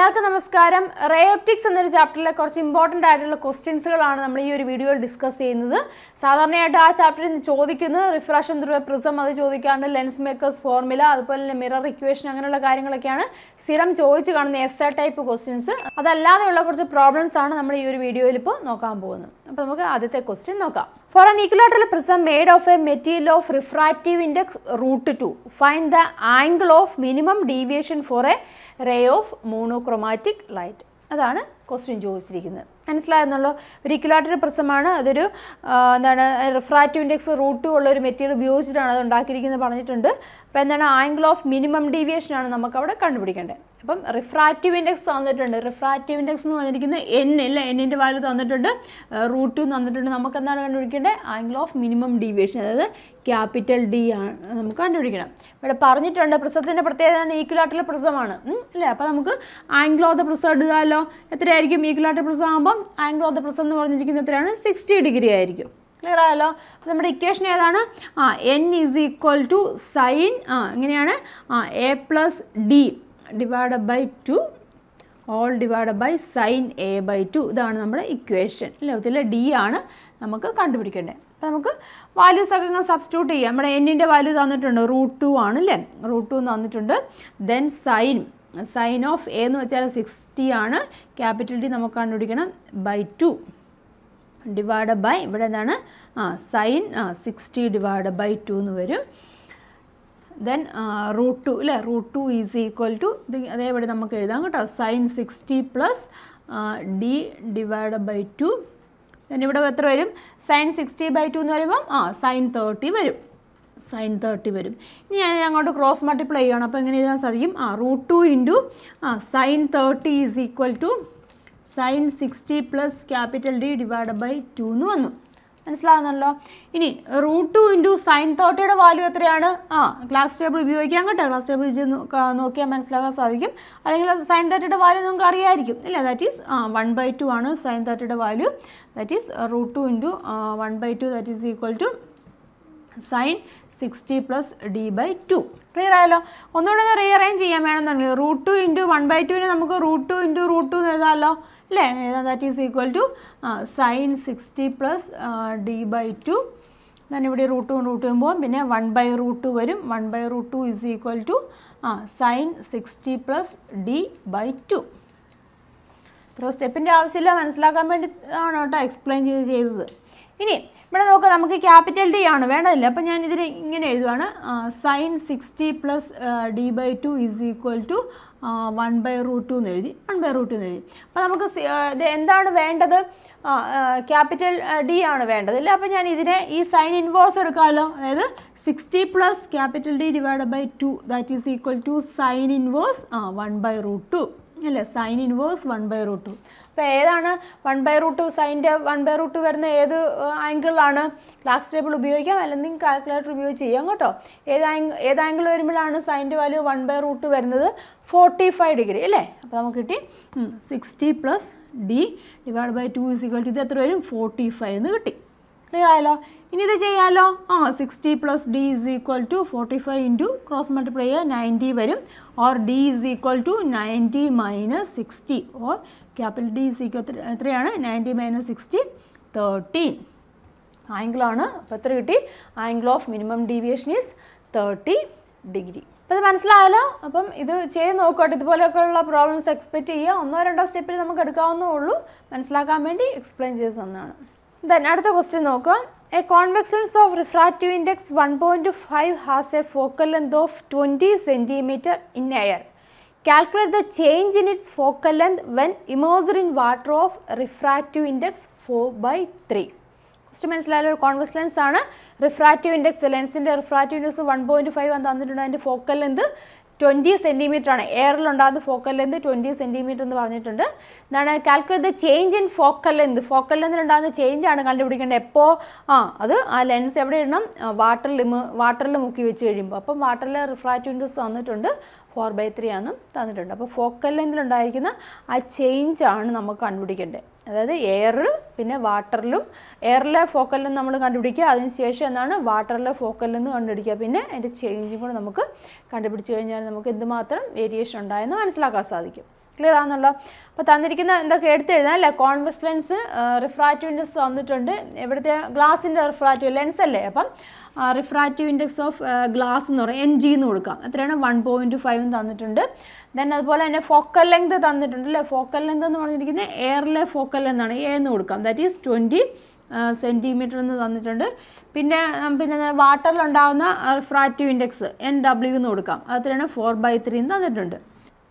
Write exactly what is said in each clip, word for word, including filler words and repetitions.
എല്ലാവർക്കും നമസ്കാരം ray optics എന്ന ഒരു ചാപ്റ്ററിലെ കുറച്ച് ഇംപോർട്ടന്റ് ആയിട്ടുള്ള ക്വസ്റ്റ്യൻസുകളാണ് നമ്മൾ ഈ ഒരു വീഡിയോയിൽ ഡിസ്കസ് ചെയ്യുന്നത് സാധാരണയായിട്ട് ആ ചാപ്റ്ററിൽ നിന്ന് ചോദിക്കുന്നു റിഫ്രാക്ഷൻ ത്രൂ എ പ്രിസം അത് ചോദിക്കാറുണ്ട് ലെൻസ് മേക്കേഴ്സ് ഫോർമുല അതുപോലെ മിറർ ഇക്വേഷൻ അങ്ങനെയുള്ള കാര്യങ്ങളൊക്കെയാണ് സ്ഥിരം ചോദിച്ചു കാണുന്ന എസ്ആർ ടൈപ്പ് ക്വസ്റ്റ്യൻസ് അതല്ലാതെയുള്ള കുറച്ച് പ്രോബ്ലംസ് ആണ് നമ്മൾ ഈ ഒരു വീഡിയോയിൽ ഇപ്പോൾ നോക്കാൻ പോകുന്നത് അപ്പോൾ നമുക്ക് ആദ്യത്തെ ക്വസ്റ്റ്യൻ നോക്കാം For an equilateral prism made of a material of refractive index root two, find the angle of minimum deviation for a ray of monochromatic light. That is the question. മനസ്സിലായെന്നുള്ളൂ ഒരു ഇക്വലാറ്ററൽ പ്രിസമാണ് അതൊരു എന്താണ് refractive index root ഉള്ള ഒരു material ഉപയോഗിച്ചിട്ടാണ് അത് ഉണ്ടാക്കിയിരിക്കുന്നത് പറഞ്ഞിട്ടുണ്ട് അപ്പോൾ എന്താണ് ആംഗിൾ ഓഫ് മിനിമം ഡീവിയേഷൻ ആണ് നമുക്കവിടെ കണ്ടുപിടിക്കേണ്ടത് അപ്പം റിഫ്രാക്റ്റീവ് ഇൻഡെക്സ് തന്നിട്ടുണ്ട് റിഫ്രാക്റ്റീവ് ഇൻഡെക്സ് എന്ന് പറഞ്ഞിരിക്കുന്നത് എൻ ഇല്ല എന്നിൻ്റെ വാല്യൂ തന്നിട്ടുണ്ട് റൂട്ട് ടു തന്നിട്ടുണ്ട് നമുക്ക് എന്താണ് കണ്ടുപിടിക്കേണ്ടത് ആംഗിൾ ഓഫ് മിനിമം ഡീവിയേഷൻ അതായത് ക്യാപിറ്റൽ ഡി ആണ് നമുക്ക് കണ്ടുപിടിക്കണം ഇവിടെ പറഞ്ഞിട്ടുണ്ട് പ്രിസത്തിൻ്റെ പ്രത്യേകത ഈക്വലാറ്ററൽ പ്രിസമാണ് അല്ലേ അപ്പോൾ നമുക്ക് ആംഗിൾ ഓഫ് ദ പ്രിസം എടുത്താലോ എത്രയായിരിക്കും ഈക്വലാറ്ററൽ പ്രിസം ആകുമ്പോൾ angle of the prism എന്ന് പറഞ്ഞിരിക്കുന്നത് എത്രയാണ് sixty ഡിഗ്രി ആയിരിക്കും ക്ലിയർ ആയല്ലോ അപ്പോൾ നമ്മുടെ ഇക്വേഷൻ ഏതാണ് ആ n is equal to sin ആ എങ്ങനെയാണ് ആ a plus d divided by two all divided by sin a by two ഇതാണ് നമ്മുടെ ഇക്വേഷൻ അല്ലേ ഇതിലെ d ആണ് നമുക്ക് കണ്ടുപിടിക്കേണ്ടത് അപ്പോൾ നമുക്ക് വാല്യൂസ് ഒക്കെ ഇങ്ങനെ സബ്സ്റ്റിറ്റ്യൂട്ട് ചെയ്യാം നമ്മുടെ n ന്റെ വാല്യൂ തന്നിട്ടുണ്ട് root two ആണ് അല്ലേ root two തന്നിട്ടുണ്ട് then sin sin of a എന്ന് വെച്ചാൽ sixty ആണ് ക്യാപിറ്റൽ ഡി നമുക്ക് കണ്ടുപിടിക്കണം by two divided by ഇവിടെ എന്താണ് ആ sin ആ sixty divided by two എന്ന് വരും then root two അല്ലേ root two is equal to അതേ ഇവിടെ നമുക്ക് എഴുതാം കേട്ടോ sin sixty plus d divided by two then ഇവിടെ എത്ര വരും sin sixty by two എന്ന് പറയുമ്പോൾ ആ sin thirty വരും sin thirty വരും ഇനി ഞാൻ അങ്ങോട്ട് ക്രോസ് മൾട്ടിപ്ലൈ ചെയ്യണം അപ്പോൾ എങ്ങനെ എഴുതാൻ സാധിക്കും ആ റൂട്ട് ടു ഇൻറ്റു ആ sine thirty is equal to sine sixty plus capital D divide by two എന്ന് വന്നു മനസ്സിലാകുന്നല്ലോ ഇനി റൂട്ട് ടു ഇൻറ്റു സൈൻ തേർട്ടിയുടെ വാല്യൂ എത്രയാണ് ആ ക്ലാസ് ടേബിൾ ഉപയോഗിക്കാം കേട്ടോ ക്ലാസ് ടേബിൾ നോക്കിയാൽ മനസ്സിലാക്കാൻ സാധിക്കും അല്ലെങ്കിൽ സൈൻ തേർട്ടിയുടെ വാല്യൂ നമുക്ക് അറിയാമായിരിക്കും ഇല്ല ദാറ്റ് ഈസ് ആ വൺ ബൈ ടു ആണ് സൈൻ തേർട്ടിയുടെ value that is root two into one by two that is equal to sine sixty plus D by two clear ആയല്ലോ ഒന്നുകൂടെ ഒന്ന് റീഅറേഞ്ച് ചെയ്യാൻ വേണമെന്നുണ്ടെങ്കിൽ root two into one by ടുവിന് നമുക്ക് root two into root two എന്ന് എഴുതാമല്ലോ അല്ലേ എഴുതാം that is equal to sine sixty plus D by two ഞാനിവിടെ റൂട്ട് ടു റൂട്ട് ടു പോകും പിന്നെ വൺ ബൈ റൂട്ട് ടു വരും one by root two is equal to ആ sine sixty plus D by two ഇത്ര സ്റ്റെപ്പിൻ്റെ ആവശ്യമില്ല മനസ്സിലാക്കാൻ വേണ്ടി ആണ് കേട്ടോ എക്സ്പ്ലെയിൻ ചെയ്ത് ചെയ്തത് ഇനി ഇവിടെ നോക്കാം നമുക്ക് ക്യാപിറ്റൽ ഡി ആണ് വേണ്ടതില്ല അപ്പോൾ ഞാൻ ഇതിന് ഇങ്ങനെ എഴുതുവാണ് sine sixty plus D by two is equal to one by root two എന്ന് എഴുതി വൺ ബൈ റൂട്ട് ടു എന്ന് എഴുതി അപ്പോൾ നമുക്ക് എന്താണ് വേണ്ടത് ക്യാപിറ്റൽ ഡി ആണ് വേണ്ടത് ഇല്ല അപ്പോൾ ഞാൻ ഇതിനെ ഈ സൈൻ ഇൻവേഴ്സ് എടുക്കാമല്ലോ അതായത് sixty plus capital D divide by two that is equal to sine inverse ആ വൺ ബൈ റൂട്ട് ടു അല്ലേ sine inverse one by root two അപ്പോൾ ഏതാണ് വൺ ബൈ റൂട്ട് സൈൻ്റെ വൺ ബൈ റൂട്ട് വരുന്ന ഏത് ആംഗിളാണ് class table ഉപയോഗിക്കാം അല്ലെങ്കിൽ calculator ഉപയോഗിച്ച് ചെയ്യാം കേട്ടോ ഏത് ആംഗിൾ ഏത് ആംഗിൾ വരുമ്പോഴാണ് സൈൻ്റെ വാല്യൂ വൺ ബൈ റൂട്ട് വരുന്നത് ഫോർട്ടി ഫൈവ് ഡിഗ്രി അല്ലേ അപ്പോൾ നമുക്ക് കിട്ടി sixty plus D divide by two is equal to ഇത് എത്ര വരും ഫോർട്ടി ഫൈവ് എന്ന് കിട്ടി ക്ലിയർ ആയല്ലോ ഇനി ഇത് ചെയ്യാമല്ലോ ആ sixty plus D is equal to forty five into cross multiply ചെയ്യുക നയൻറ്റി വരും or D is equal to ninety minus sixty or capital D is equal എത്രയാണ് നയൻറ്റി മൈനസ് സിക്സ്റ്റി തേർട്ടീൻ ആംഗിളാണ് അപ്പോൾ എത്ര കിട്ടി angle of minimum deviation is thirty degree അപ്പോൾ ഇത് മനസ്സിലായല്ലോ അപ്പം ഇത് ചെയ്ത് നോക്കട്ടെ ഇതുപോലെയൊക്കെയുള്ള പ്രോബ്ലംസ് എക്സ്പെക്റ്റ് ചെയ്യുക ഒന്നോ രണ്ടോ സ്റ്റെപ്പിൽ നമുക്ക് എടുക്കാവുന്നേ ഉള്ളൂ മനസ്സിലാക്കാൻ വേണ്ടി എക്സ്പ്ലെയിൻ ചെയ്ത് തന്നതാണ് ദെൻ അടുത്ത ക്വസ്റ്റ്യൻ നോക്കുക A convex lens of refractive index one point five has a focal length of twenty centimeters in air. Calculate the change in its focal length when immersed in water of refractive index four by three. Question മനസ്സിലായാലും ഒരു convex lens ആണ് refractive index ലെൻസിൻ്റെ refractive index one point five ആണ് തന്നിട്ടുണ്ട് അതിൻ്റെ focal length twenty centimetre ആണ് എയറിലുണ്ടാകുന്ന focal length twenty centimetre എന്ന് പറഞ്ഞിട്ടുണ്ട് എന്താണ് calculate the change in focal length focal ലെന്തിലുണ്ടാകുന്ന ചേഞ്ചാണ് കണ്ടുപിടിക്കേണ്ടത് എപ്പോൾ ആ അത് ആ ലെൻസ് എവിടെ ഇടണം വാട്ടറിൽ വാട്ടറിൽ മുക്കി വെച്ച് കഴിയുമ്പോൾ അപ്പം വാട്ടറിൽ റിഫ്രാക്റ്റീവ് ഇൻഡെക്സ് തന്നിട്ടുണ്ട് ഫോർ ബൈ ത്രീ ആണ് തന്നിട്ടുണ്ട് അപ്പോൾ ഫോക്കൽ ലെന്തിലുണ്ടായിരിക്കുന്ന ആ ചേഞ്ചാണ് നമുക്ക് കണ്ടുപിടിക്കേണ്ടത് അതായത് എയറിൽ പിന്നെ വാട്ടറിലും എയറിലെ ഫോക്കൽ ലെന്ത് നമ്മൾ കണ്ടുപിടിക്കുക അതിനുശേഷം എന്നാണ് വാട്ടറിലെ ഫോക്കൽ ലെന്ത് കണ്ടുപിടിക്കുക പിന്നെ അതിൻ്റെ ചേഞ്ചും കൂടെ നമുക്ക് കണ്ടുപിടിച്ച് കഴിഞ്ഞാൽ നമുക്ക് എന്തുമാത്രം വേരിയേഷൻ ഉണ്ടായെന്ന് മനസ്സിലാക്കാൻ സാധിക്കും clear ആണല്ലോ അപ്പോൾ തന്നിരിക്കുന്ന എന്തൊക്കെ എടുത്ത് എഴുതാൻ അല്ലേ കോൺവെക്സ് ലെൻസ് റിഫ്രാക്റ്റീവ് ഇൻഡെക്സ് തന്നിട്ടുണ്ട് ഇവിടത്തെ ഗ്ലാസിന്റെ റിഫ്രാക്റ്റീവ് ലെൻസ് അല്ലേ അപ്പോൾ റിഫ്രാക്റ്റീവ് ഇൻഡെക്സ് ഓഫ് ഗ്ലാസ് എന്ന് പറയും എൻ ജി എന്ന് കൊടുക്കാം എത്രയാണ് one point five എന്ന് തന്നിട്ടുണ്ട് then അതുപോലെ തന്നെ ഫോക്കൽ ലെങ്ത് തന്നിട്ടുണ്ട് അല്ലേ ഫോക്കൽ ലെങ്ത് എന്ന് പറഞ്ഞിരിക്കുന്നത് എയറിലെ ഫോക്കൽ എന്നാണ് എ എന്ന് കൊടുക്കാം that is twenty centimeter എന്ന് തന്നിട്ടുണ്ട് പിന്നെ പിന്നെ വാട്ടറിൽ ഉണ്ടാവുന്ന റിഫ്രാക്റ്റീവ് ഇൻഡെക്സ് എൻ ഡബ്ല്യു എന്ന് കൊടുക്കാം അത്രയാണ് four by three എന്ന് തന്നിട്ടുണ്ട്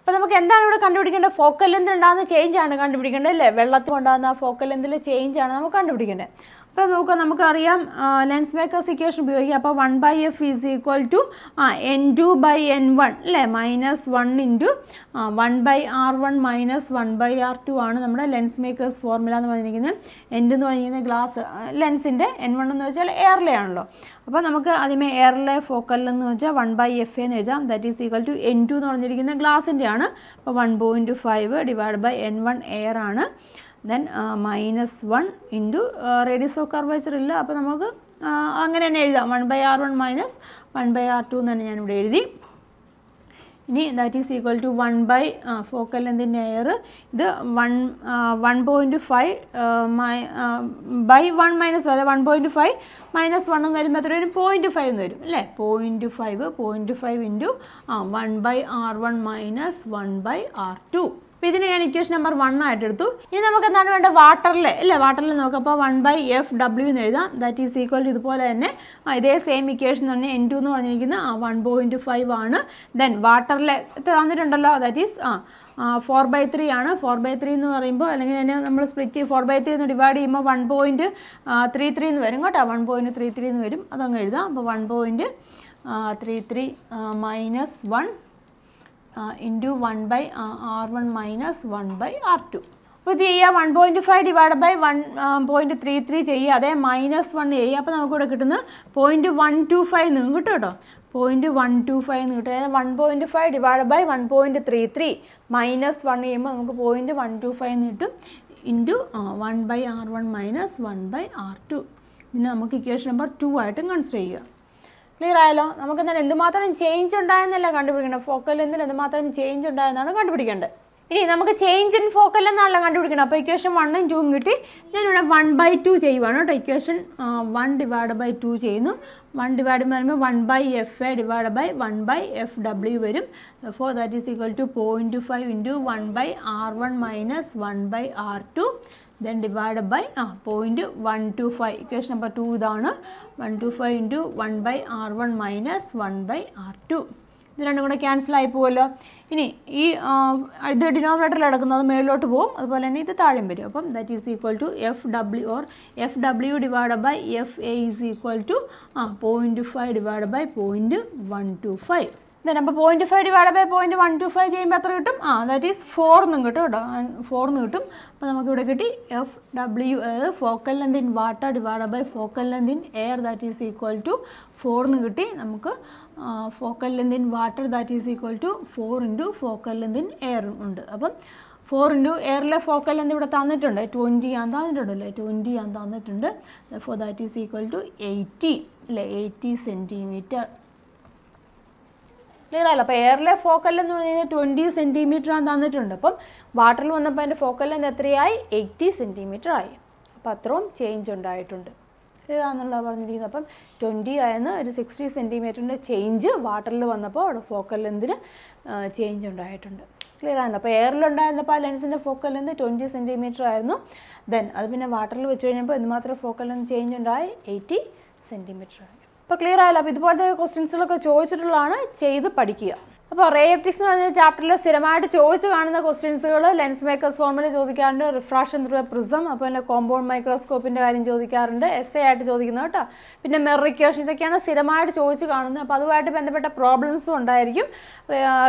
അപ്പോൾ നമുക്ക് എന്താണ് ഇവിടെ കണ്ടുപിടിക്കേണ്ട ഫോക്കൽ ലെങ്ത് ഉണ്ടാകുന്ന ചേഞ്ച് ആണ് കണ്ടുപിടിക്കേണ്ടത് അല്ലേ വെള്ളത്തിൽ ഉണ്ടാകുന്ന ഫോക്കൽ ലെങ്തിലെ ചേഞ്ച് ആണ് നമുക്ക് കണ്ടുപിടിക്കേണ്ടത് അപ്പോൾ നോക്കുക നമുക്കറിയാം ലെൻസ് മേക്കേഴ്സ് ഇക്വേഷൻ ഉപയോഗിക്കുക അപ്പോൾ one by f is equal to n two by n one അല്ലേ minus one into one by r one minus one by r two ആണ് നമ്മുടെ ലെൻസ് മേക്കേഴ്സ് ഫോർമുല എന്ന് പറഞ്ഞിരിക്കുന്നത് n എന്ന് പറഞ്ഞിരിക്കുന്ന ഗ്ലാസ് ലെൻസിൻ്റെ n one എന്ന് വെച്ചാൽ എയറിലെ ആണല്ലോ അപ്പോൾ നമുക്ക് ആദ്യമേ എയറിലെ ഫോക്കൽ എന്ന് വെച്ചാൽ one by f എന്ന് എഴുതാം that is equal to n two എന്ന് പറഞ്ഞിരിക്കുന്ന ഗ്ലാസിൻ്റെ ആണ് അപ്പോൾ one point five divided by n one air ആണ് then uh, minus one into uh, radius of curvature illa appo namakku angane enna ezhudam one by r one minus one by r two enna njan ivide ezhudi ini that is equal to one by uh, focal length in air idu one point five by one minus that one point five minus one ennu varum athra zero point five ennu varum alle zero point five zero point five into uh, one by r one minus one by r two അപ്പോൾ ഇതിന് ഞാൻ equation number one ആയിട്ട് എടുത്തു ഇനി നമുക്ക് എന്താണ് വേണ്ടത് വാട്ടറിൽ അല്ലേ വാട്ടറിൽ നോക്കാം അപ്പോൾ വൺ ബൈ എഫ് ഡബ്ല്യു എന്ന് എഴുതാം ദാറ്റ് ഈസ് ഈക്വൽ ടു ഇതുപോലെ തന്നെ ഇതേ സെയിം ഇക്വേഷൻ തന്നെ എൻ ടു എന്ന് പറഞ്ഞിരിക്കുന്ന ആ വൺ പോയിൻറ്റ് ഫൈവ് ആണ് ദെൻ വാട്ടറിൽ തന്നിട്ടുണ്ടല്ലോ ദാറ്റ് ഈസ് ആ ഫോർ ബൈ ത്രീ ആണ് ഫോർ ബൈ ത്രീ എന്ന് പറയുമ്പോൾ അല്ലെങ്കിൽ തന്നെ നമ്മൾ സ്പ്ലിറ്റ് ഫോർ ബൈ ത്രീ എന്ന് ഡിവൈഡ് ചെയ്യുമ്പോൾ വൺ പോയിൻറ്റ് ത്രീ ത്രീ എന്ന് വരും കേട്ടോ വൺ പോയിൻറ്റ് ത്രീ ത്രീ എന്ന് വരും അതങ്ങ് എഴുതാം അപ്പോൾ one point three three minus one Uh, into one by r one minus one by r two. അപ്പോൾ ഇത് ചെയ്യുക one point five divide by one point three three ചെയ്യുക അതേ മൈനസ് വൺ ചെയ്യുക അപ്പോൾ നമുക്കിവിടെ കിട്ടുന്ന പോയിൻറ്റ് വൺ ടു ഫൈവ് നിന്ന് കിട്ടും കേട്ടോ പോയിൻറ്റ് വൺ ടു ഫൈവ് എന്ന് കിട്ടും അതായത് one point five divide by one point three three minus one ചെയ്യുമ്പോൾ നമുക്ക് പോയിൻറ്റ് വൺ ടു ഫൈവ് എന്ന് കിട്ടും into one by R one minus one by R two ഇതിന് നമുക്ക് ഇക്വേഷൻ നമ്പർ ടു ആയിട്ടും കൺസിഡർ ചെയ്യുക ക്ലിയർ ആയല്ലോ നമുക്ക് എന്നാൽ എന്തുമാത്രം ചേഞ്ച് ഉണ്ടായെന്നല്ല കണ്ടുപിടിക്കണം ഫോക്കൽ ലെങ്തിൽ എന്തുമാത്രം ചേഞ്ച് ഉണ്ടായെന്നാണ് കണ്ടുപിടിക്കേണ്ടത് ഇനി നമുക്ക് ചേഞ്ച് ഇൻ ഫോക്കൽ എന്നാണല്ലോ കണ്ടുപിടിക്കണം അപ്പോൾ ഇക്വേഷൻ വണ്ണും ടൂവും കിട്ടി ഞാനിവിടെ വൺ ബൈ ടു ചെയ്യുവാണ് കേട്ടോ equation one divide by two ചെയ്യുന്നു വൺ ഡിവൈഡ് എന്ന് പറയുമ്പോൾ one by F A divide by one by F W വരും four that is equal to point five into one by R one minus one by R two then divided by uh, zero point one two five equation number two idana one twenty-five into one by r one minus one by r two ഇത് രണ്ടും കൂടെ cancel ആയി പോകുമല്ലോ ഇനി ഈ ഇത് ഡിനോമിനേറ്ററിൽ കിടക്കുന്നത് മേളിലോട്ട് പോകും അതുപോലെ തന്നെ ഇത് താഴെ വരും അപ്പം that is equal to F W or F W divide by F A is equal to point five divide by point one two five then അപ്പോൾ point five divide by point one two five ചെയ്യുമ്പോൾ എത്ര കിട്ടും ആ that is ഫോർന്നും കിട്ടും കേട്ടോ ഫോർന്ന് കിട്ടും അപ്പോൾ നമുക്കിവിടെ കിട്ടി എഫ് ഡബ്ല്യു അതായത് focal length in water divide by focal length in air that is equal to ഫോർന്ന് കിട്ടി നമുക്ക് focal length in water that is equal to four into focal length in air ഉണ്ട് അപ്പം ഫോർ ഇൻറ്റു എയറിലെ focal length ഇവിടെ തന്നിട്ടുണ്ട് twenty ആണ് തന്നിട്ടുണ്ടല്ലേ ട്വൻറ്റി ആണ് തന്നിട്ടുണ്ട് four that is equal to eighty അല്ലേ എയ്റ്റി സെൻറ്റിമീറ്റർ ക്ലിയർ ആയല്ലോ അപ്പോൾ എയറിലെ ഫോക്കൽ എന്ന് പറഞ്ഞാൽ ട്വൻറ്റി സെൻറ്റിമീറ്റർ ആണ് തന്നിട്ടുണ്ട് അപ്പം വാട്ടറിൽ വന്നപ്പോൾ അതിൻ്റെ ഫോക്കൽ ലെങ്ത് എത്രയായി എയ്റ്റി സെൻറ്റിമീറ്റർ ആയി അപ്പോൾ അത്രയും ചേഞ്ച് ഉണ്ടായിട്ടുണ്ട് ക്ലിയർ ആണെന്നുള്ളത് പറഞ്ഞിരിക്കുന്നത് അപ്പം ട്വൻറ്റി ആയെന്ന് ഒരു സിക്സ്റ്റി സെൻറ്റിമീറ്ററിൻ്റെ ചേഞ്ച് വാട്ടറിൽ വന്നപ്പോൾ അവിടെ ഫോക്കൽ ലെങ്തിന് ചേഞ്ച് ഉണ്ടായിട്ടുണ്ട് ക്ലിയർ ആണല്ലോ അപ്പോൾ എയറിലുണ്ടായിരുന്നപ്പോൾ ആ ലെൻസിൻ്റെ ഫോക്കൽ ലെങ്ത് ട്വൻറ്റി സെൻറ്റിമീറ്റർ ആയിരുന്നു ദെൻ അത് പിന്നെ വാട്ടറിൽ വെച്ച് കഴിഞ്ഞപ്പോൾ എന്തുമാത്രം ഫോക്കൽ ലെങ്ത് ചേഞ്ച് ഉണ്ടായി എയ്റ്റി സെൻറ്റിമീറ്റർ ആയി അപ്പോൾ ക്ലിയർ ആയല്ലോ അപ്പോൾ ഇതുപോലത്തെ ക്വസ്റ്റ്യൻസുകളൊക്കെ ചോദിച്ചിട്ടുള്ളതാണ് ചെയ്ത് പഠിക്കുക അപ്പോൾ റേ ഒപ്റ്റിക്സ് എന്ന് പറഞ്ഞ ചാപ്റ്ററിൽ സ്ഥിരമായിട്ട് ചോദിച്ച് കാണുന്ന ക്വസ്റ്റ്യൻസുകൾ ലെൻസ് മേക്കേഴ്സ് ഫോർമുല ചോദിക്കാറുണ്ട് റിഫ്രാക്ഷൻ ത്രൂ എ പ്രിസം അപ്പോൾ പിന്നെ കോമ്പൗണ്ട് മൈക്രോസ്കോപ്പിൻ്റെ കാര്യം ചോദിക്കാറുണ്ട് എസ് എ ആയിട്ട് ചോദിക്കുന്നത് കേട്ടോ പിന്നെ മിറർ ഇക്വേഷൻ ഇതൊക്കെയാണ് സ്ഥിരമായിട്ട് ചോദിച്ച് കാണുന്നത് അപ്പോൾ അതുമായിട്ട് ബന്ധപ്പെട്ട പ്രോബ്ലംസും ഉണ്ടായിരിക്കും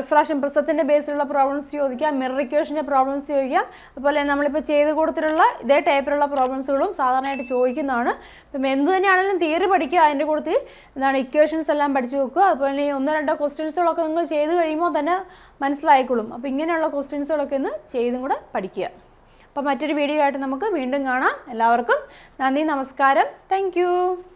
റിഫ്രാക്ഷൻ പ്രിസത്തിൻ്റെ ബേസിലുള്ള പ്രോബ്ലംസ് ചോദിക്കാം മിറർ ഇക്വേഷൻ്റെ പ്രോബ്ലംസ് ചോദിക്കാം അതുപോലെ തന്നെ നമ്മളിപ്പോൾ ചെയ്ത് കൊടുത്തിട്ടുള്ള ഇതേ ടൈപ്പിലുള്ള പ്രോബ്ലംസുകളും സാധാരണയായിട്ട് ചോദിക്കുന്നതാണ് ഇപ്പം എന്ത് തന്നെയാണെങ്കിലും തിയറി പഠിക്കുക അതിൻ്റെ കൂട്ടത്തിൽ എന്താണ് ഇക്വേഷൻസ് എല്ലാം പഠിച്ചു വെക്കുക അതുപോലെ ഈ ഒന്നോ രണ്ടോ ക്വസ്റ്റ്യൻസുകളൊക്കെ നിങ്ങൾ ചെയ്ത് കഴിയുമ്പോൾ തന്നെ മനസ്സിലായിക്കോളും അപ്പോൾ ഇങ്ങനെയുള്ള ക്വസ്റ്റ്യൻസുകളൊക്കെ ഒന്ന് ചെയ്തും കൂടെ പഠിക്കുക അപ്പോൾ മറ്റൊരു വീഡിയോ ആയിട്ട് നമുക്ക് വീണ്ടും കാണാം എല്ലാവർക്കും നന്ദി നമസ്കാരം താങ്ക്